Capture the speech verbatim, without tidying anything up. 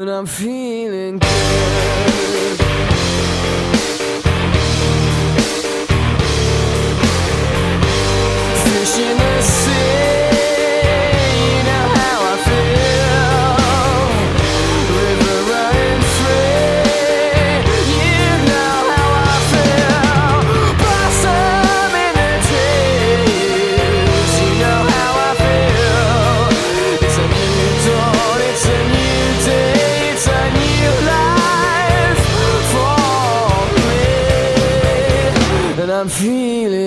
And I'm feeling good. Fish in the sea, you know how I feel. River running free, you know how I feel. Blossom in the trees, you know how I feel. It's a new dawn, it's a new day. It's a new life for me, and I'm feeling